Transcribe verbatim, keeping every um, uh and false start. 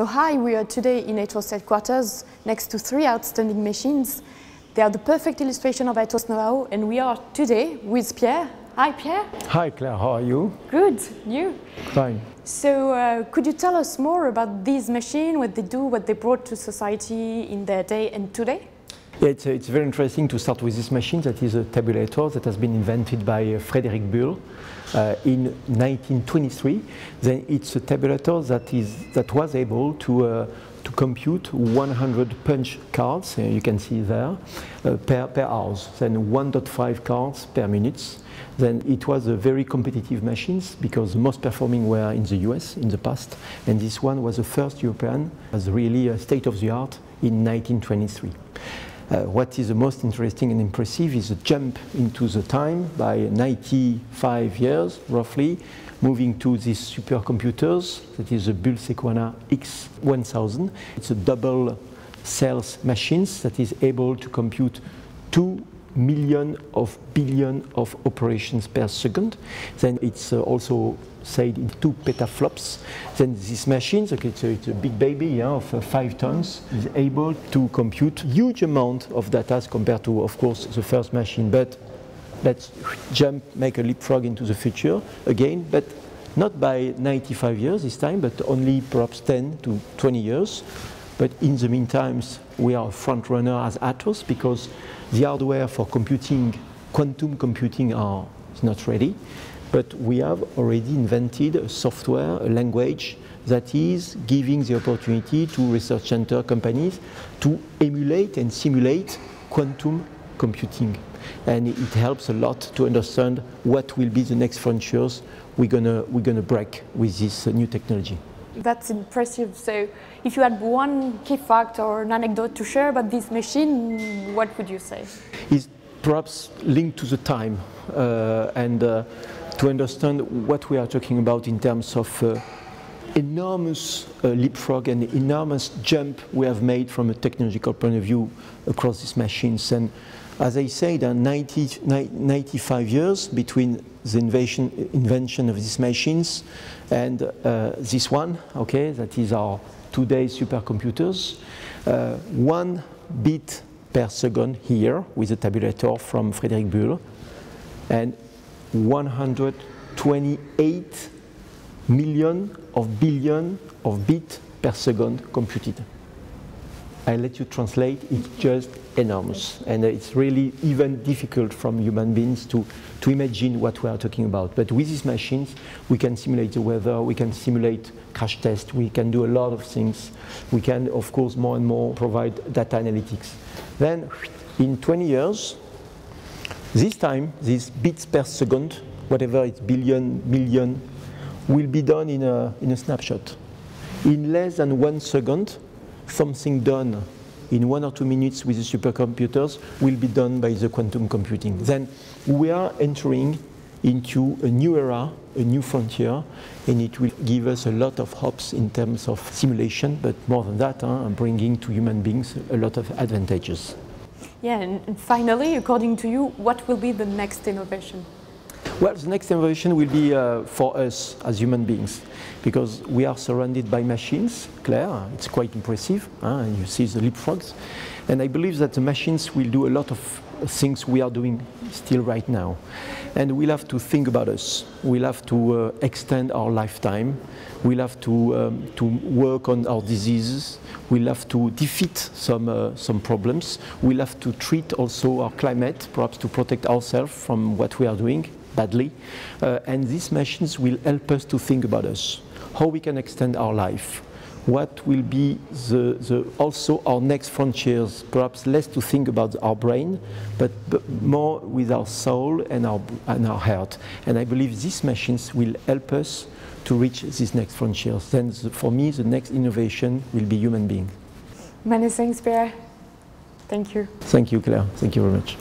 So hi, we are today in Atos headquarters next to three outstanding machines. They are the perfect illustration of Atos know-how, and we are today with Pierre. Hi Pierre. Hi Claire, how are you? Good, you? Fine. So uh, could you tell us more about these machines, what they do, what they brought to society in their day and today? Yeah, it's, uh, it's very interesting to start with this machine that is a tabulator that has been invented by uh, Frederick Bull uh, in nineteen twenty-three. Then it's a tabulator that is that was able to uh, to compute one hundred punch cards. Uh, you can see there uh, per per hour. Then one point five cards per minute. Then it was a very competitive machine because the most performing were in the U S in the past, and this one was the first European. It was really a state of the art in nineteen twenty-three. Uh, what is the most interesting and impressive is the jump into the time by ninety-five years, roughly, moving to these supercomputers, that is the BullSequana X one thousand. It's a double cells machine that is able to compute two million of billion of operations per second. Then it's uh, also said in two petaflops. Then this machine, okay, it's, it's a big baby, yeah, of uh, five tons, is able to compute huge amount of data compared to, of course, the first machine. But let's jump, make a leapfrog into the future again, but not by ninety-five years this time, but only perhaps ten to twenty years. But in the meantime, we are a front runner as Atos because the hardware for computing, quantum computing, are not ready. But we have already invented a software, a language that is giving the opportunity to research center companies to emulate and simulate quantum computing. And it helps a lot to understand what will be the next frontiers we're gonna, we're gonna break with this new technology. That's impressive. So if you had one key fact or an anecdote to share about this machine, what would you say? It's perhaps linked to the time uh, and uh, to understand what we are talking about in terms of uh, enormous uh, leapfrog and enormous jump we have made from a technological point of view across these machines. And as I said, uh, ninety, ninety-five years between the invention, invention of these machines and uh, this one, okay, that is our today supercomputers, uh, one bit per second here with a tabulator from Frederick Bull, and one hundred twenty-eight million of billion of bits per second computed. I let you translate, it's just enormous. And it's really even difficult from human beings to, to imagine what we are talking about. But with these machines, we can simulate the weather, we can simulate crash tests, we can do a lot of things. We can, of course, more and more provide data analytics. Then, in twenty years, this time, these bits per second, whatever it's billion, million, will be done in a, in a snapshot. In less than one second, something done in one or two minutes with the supercomputers will be done by the quantum computing. Then we are entering into a new era, a new frontier, and it will give us a lot of hopes in terms of simulation, but more than that, huh, bringing to human beings a lot of advantages. Yeah, and finally, according to you, what will be the next innovation? Well, the next innovation will be uh, for us as human beings, because we are surrounded by machines, Claire. It's quite impressive, huh? You see the leapfrogs. And I believe that the machines will do a lot of things we are doing still right now. And we'll have to think about us. We'll have to uh, extend our lifetime. We'll have to, um, to work on our diseases. We'll have to defeat some, uh, some problems. We'll have to treat also our climate, perhaps to protect ourselves from what we are doing badly, uh, and these machines will help us to think about us, how we can extend our life, what will be the, the also our next frontiers, perhaps less to think about our brain, but, but more with our soul and our, and our heart. And I believe these machines will help us to reach these next frontiers. Then the, for me, the next innovation will be human being. Many thanks, Pierre. Thank you. Thank you, Claire. Thank you very much.